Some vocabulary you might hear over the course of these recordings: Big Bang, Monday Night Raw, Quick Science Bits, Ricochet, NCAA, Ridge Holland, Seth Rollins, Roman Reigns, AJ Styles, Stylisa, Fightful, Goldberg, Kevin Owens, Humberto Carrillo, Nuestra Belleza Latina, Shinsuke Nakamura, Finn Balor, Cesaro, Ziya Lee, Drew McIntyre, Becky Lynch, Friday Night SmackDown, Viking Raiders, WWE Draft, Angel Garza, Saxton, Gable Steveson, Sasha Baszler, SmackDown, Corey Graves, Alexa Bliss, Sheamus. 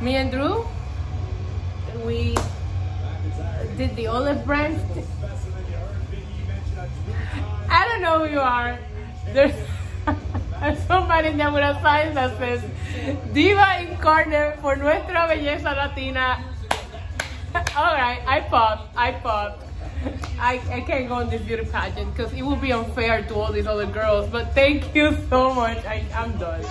Me and Drew, we did the olive branch. I don't know who you are. There's somebody there with a sign that says Diva Incarnate for Nuestra Belleza Latina. Alright, I popped. I can't go on this beauty pageant because it would be unfair to all these other girls, but thank you so much. I'm done.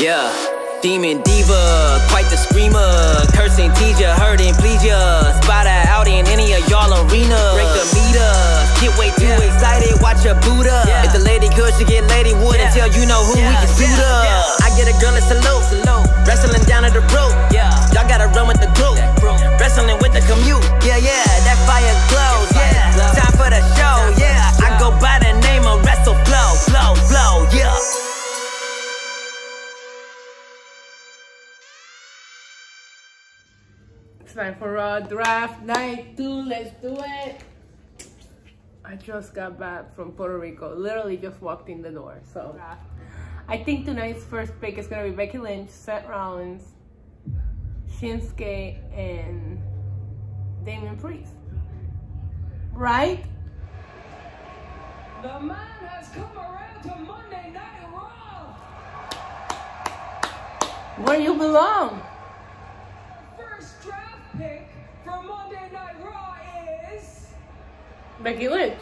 Yeah, demon diva, quite the screamer. Cursing, tease ya, hurt and please ya. Spot her out in any of y'all arena. Break the meter, get way too excited, watch her boot up. Yeah. If the lady could, she get lady wood until you know who we can boot up. Yeah. I get a girl and salute, wrestling down at the rope. Yeah. Y'all gotta run with the group, wrestling with the commute. Yeah, yeah, that fire glows. Yeah, fire glows. Time for the show. Yeah, the show. I go by the name of Wrestle Flow, yeah. It's time for Raw Draft Night 2. Let's do it. I just got back from Puerto Rico. Literally just walked in the door. So I think tonight's first pick is going to be Becky Lynch, Seth Rollins, Shinsuke, and Damien Priest. Right? The man has come around to Monday Night Raw. Where you belong. First draft pick for Monday Night Raw is Becky Lynch.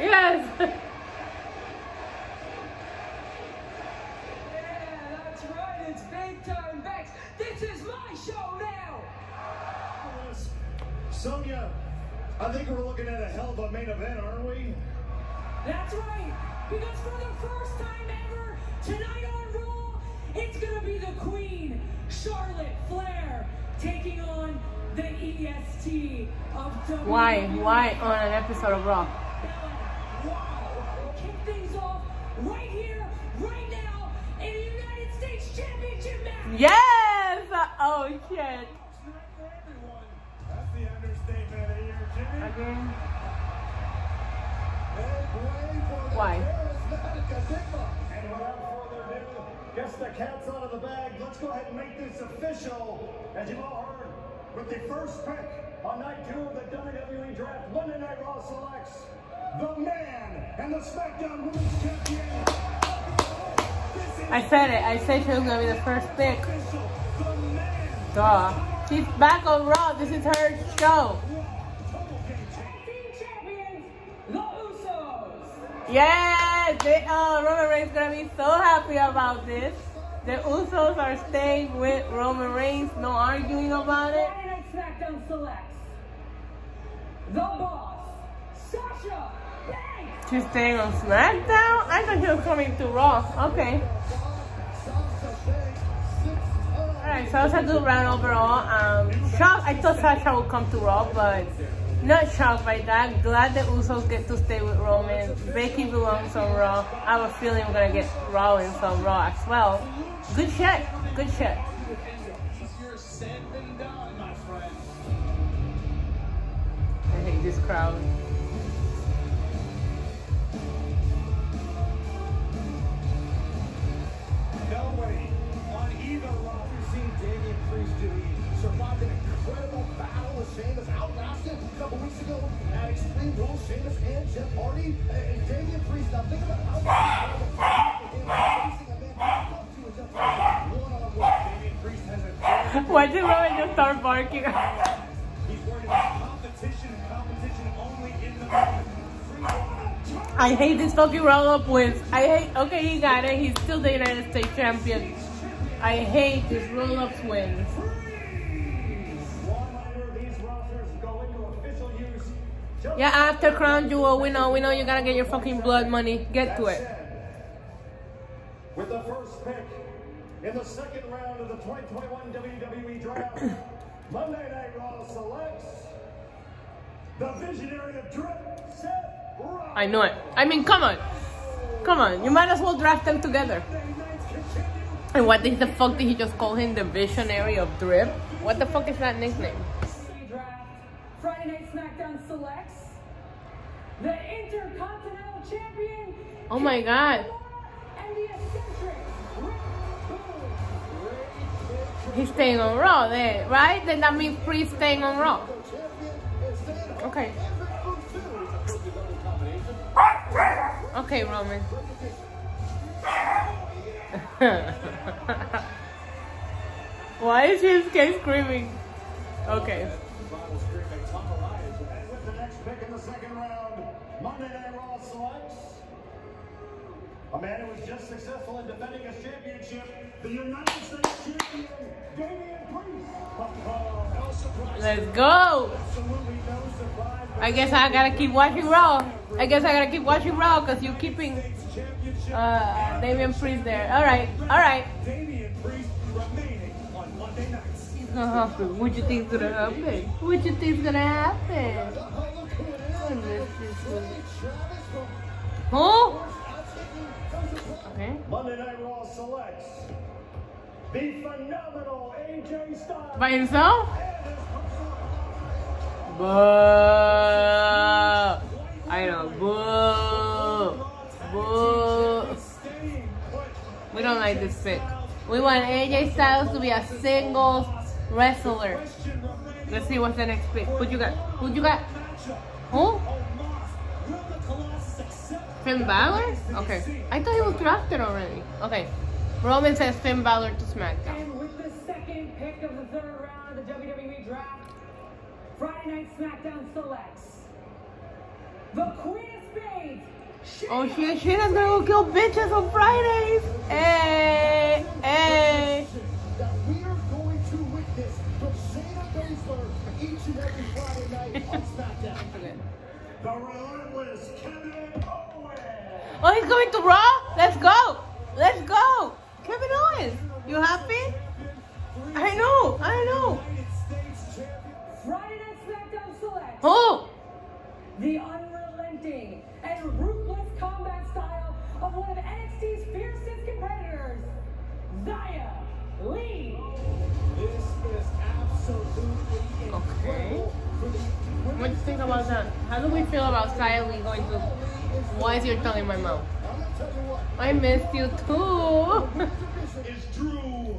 Yes. Yeah, that's right. It's big time, Bex. This is my show now. Sonya, I think we're looking at a hell of a main event, aren't we? That's right. Because for the first time ever, tonight on Raw, it's gonna be the Queen, Charlotte Flair, taking on the EST of WWE. Why on an episode of Raw? Wow, kick things off right here, right now, in the United States Championship match. Yes! Oh, shit. That's the understatement of the year, Jimmy. Again. Why? And without further ado, gets the cats out of the bag. Let's go ahead and make this official. As you've all heard, with the first pick on night 2 of the WWE Draft, Monday Night Raw selects the man and the SmackDown Women's Champion. I said it. I said she was going to be the first pick. Duh. She's back on Raw. This is her show. Yes, Roman Reigns is going to be so happy about this. The Usos are staying with Roman Reigns. No arguing about it. Friday Night SmackDown selects the boss, Sasha Banks. She's staying on SmackDown? I thought she was coming to Raw. Okay. Alright, so Sasha do round overall. Shocked. I thought Sasha would come to Raw, but... not shocked by that. Glad the Usos get to stay with Roman. Becky belongs on Raw. I have a feeling we're gonna get Rollins on Raw as well. Good shit. Good shit. I hate this crowd. No way. On either Raw, we've seen Damien Priest survive an incredible battle with Sheamus, outlasted a couple weeks ago at Extreme Rules, Sheamus and Jeff Hardy, and Damien Priest. Now think about how why did Roman just start barking? He's worried about competition, and competition only in the moment. I hate this fucking roll-up wins. Okay, he got it. He's still the United States champion. I hate these roll-ups wins. Yeah, after Crown Jewel, we know you gotta get your fucking blood money. Get to it. With the first pick in the second round of the 2021 WWE Draft, Monday Night Raw selects the visionary of Drip, Seth Rollins. I know it. I mean, come on. Come on. You might as well draft them together. And what the fuck did he just call him? The Visionary of Drip? What the fuck is that nickname? Draft, Friday Night SmackDown selects the Intercontinental Champion. Oh my God. And the eccentric Rick. He's staying on Raw there, right? Then that means Priest staying on Raw. Okay. Okay, Roman. Why is his kid screaming? Okay. And with the next pick in the second round, Monday Night Raw selects a man who was just successful in defending his championship, the United States champion, Damien Priest. Let's go. I guess I gotta keep watching Raw. Because you're keeping Damien Priest there. All right. Damien Priest remaining on Monday night. It's gonna happen. What you think's gonna happen? Who? Okay. Monday Night Raw selects the phenomenal AJ Styles by himself. But I know, boo. We don't like this pick. We want AJ Styles to be a singles wrestler. Let's see what's the next pick. Who you got? Who? Finn Balor? Okay. I thought he was drafted already. Okay. Roman says Finn Balor to SmackDown. And with the second pick of the third round of the WWE Draft, Friday Night SmackDown selects the Queen of Spades. Oh shit, I'm gonna go kill bitches on Fridays. Hey. That we are going to witness from Shayna Baszler each and every Friday night on SmackDown. Okay. The relentless Kevin Owens. Oh, he's going to Raw? Let's go. Kevin Owens, you happy? I know. Friday Night SmackDown select. Oh. The unrelenting and ruthless combat style of one of NXT's fiercest competitors, Ziya Lee. This is absolutely incredible. Okay. What do you think about that? How do we feel about Ziya Lee going to... Why is your tongue in my mouth? I missed you too. It's Drew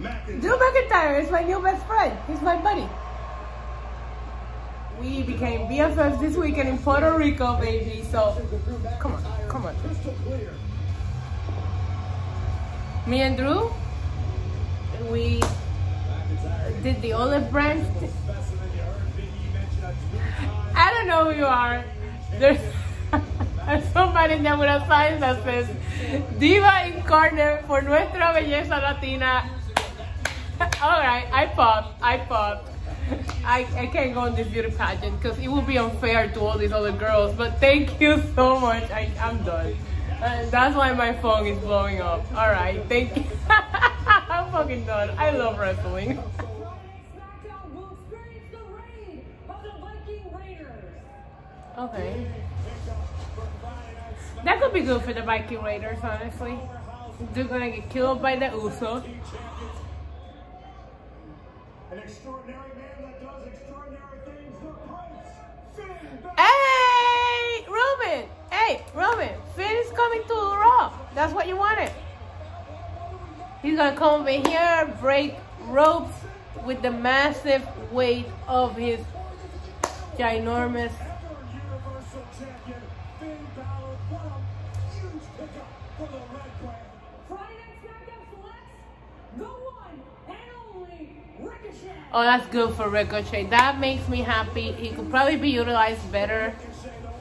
McIntyre. Drew McIntyre is my new best friend. He's my buddy. We became BFFs this weekend in Puerto Rico, baby. So, come on. Me and Drew, we did the olive branch. I don't know who you are. There's somebody there with a sign that says, Diva Incarnate for Nuestra Belleza Latina. All right, I popped. I can't go on this beauty pageant because it would be unfair to all these other girls, but thank you so much. I'm done. That's why my phone is blowing up. All right, thank you. I'm fucking done. I love wrestling. SmackDown will experience the reign of the Viking Raiders. Okay. That could be good for the Viking Raiders, honestly. They're gonna get killed by the Usos. An extraordinary man that does extraordinary things, the Prince, Finn Balor. Hey, Roman, Finn is coming to Raw. That's what you wanted. He's gonna come over here, break ropes with the massive weight of his ginormous. Universal champion, Finn Balor, what a huge pickup for the Red Brand. Friday Night SmackDown selects the one and only. Oh, that's good for Ricochet. That makes me happy. He could probably be utilized better,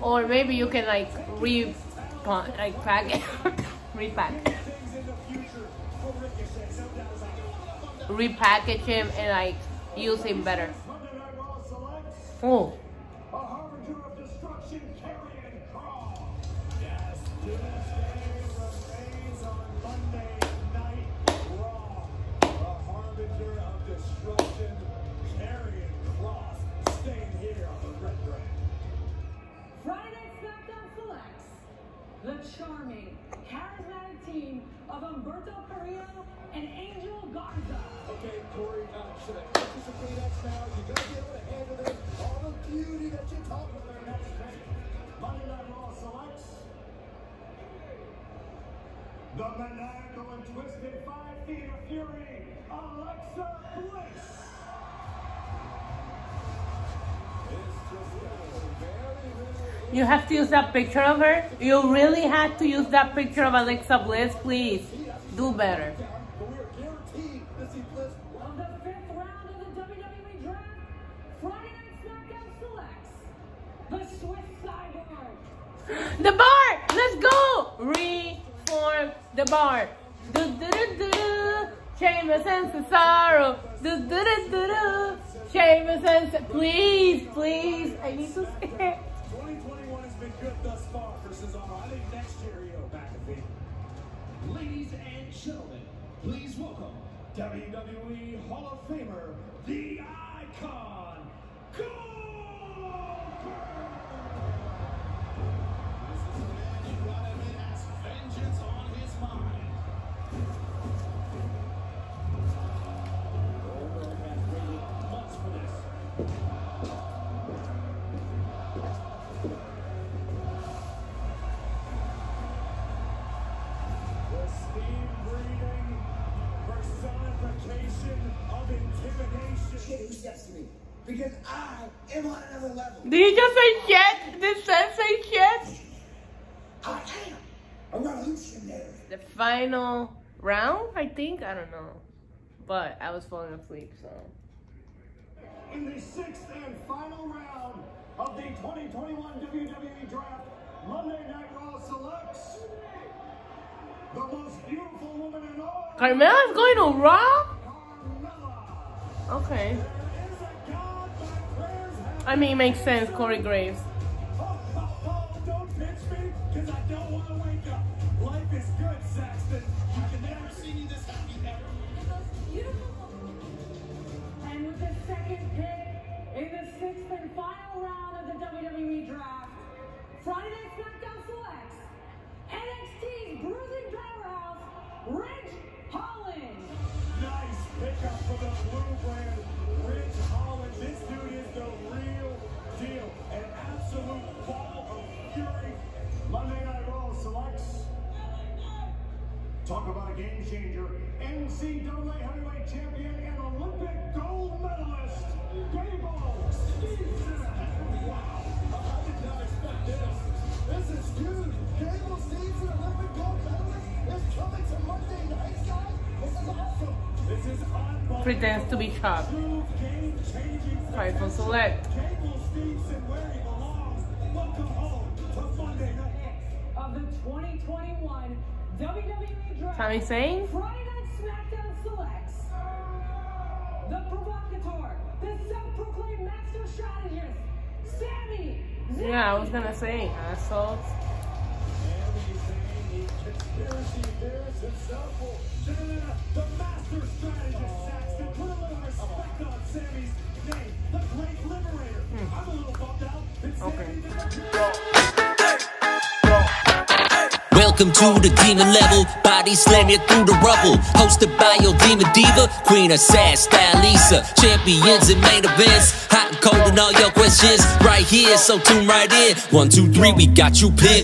or maybe you can like repackage him and like use him better. Oh. Destruction, Karrion Kross, staying here on the Red Brand. Friday Night SmackDown selects the charming, charismatic team of of Humberto Carrillo and Angel Garza. Okay, Corey, should I anticipate X now? You're going to be able to handle this. All the beauty that you talk about there next night. Monday Night Raw selects the maniacal and twisted 5 feet of fury, Alexa Bliss. You have to use that picture of her? You really had to use that picture of Alexa Bliss? Please, do better. On the fifth round of the WWE Draft, Friday Night SmackDown selects the Swiss Cyborg. The Bar! Let's go! Reform the Bar. Do-do-do-do-do. Sheamus and Cesaro. Do-do-do-do-do. Sheamus and Cesaro. Please, please. I need to see it. 2021 has been good thus far for Cesaro. I think next year he'll back a bit. Ladies and gentlemen, please welcome WWE Hall of Famer, the Icon, Goldberg! This is the man who brought him in as vengeance on his mind. Goldberg has waited months for this. Of intimidation. Who's next to me? Because I am on another level. Did you just say shit? Did Seth say shit? I am a revolutionary. The final round, I think? I don't know. But I was falling asleep, so. In the sixth and final round of the 2021 WWE Draft, Monday Night Raw selects the most beautiful woman in all. Carmella's going to Raw? Okay. I mean, it makes sense, Corey Graves. Oh, don't pinch me, because I don't want to wake up. Life is good, Saxton. I can never see you this happy ever. The most beautiful. And with the second pick in the sixth and final round of the WWE Draft, Friday Night SmackDown selects NXT's bruising powerhouse, Ridge Holland. Nice pickup for the blue brand, Ridge Holland. This dude is the real deal. An absolute ball of fury. Monday Night Raw selects. Talk about a game changer. NCAA heavyweight champion and Olympic gold medalist, Gable Steveson. Wow, I did not expect this. This is huge. Gable Steveson, Olympic gold medalist, is coming to Monday Night, guys. This is awesome. This is unbelievable. Pretends to be chopped. Fightful select. Gable Steveson, where he belongs. Welcome home to Monday Night of the 2021 WWE Draft. Tommy Sane? Friday Night SmackDown selects the provocateur, the self-proclaimed master strategist, Sami Zayn. Yeah, I was gonna say, assholes. Conspiracy theorist himself, the master strategist, Saxton. Put a little respect on Sammy's name, the great liberator. I'm a little bumped out. It's okay. Welcome to the demon level. Body slam you through the rubble. Hosted by your demon diva, Queen of Sass, Stylisa. Champions and main events. Hot and cold and all your questions. Right here, so tune right in. 1, 2, 3, we got you pinned.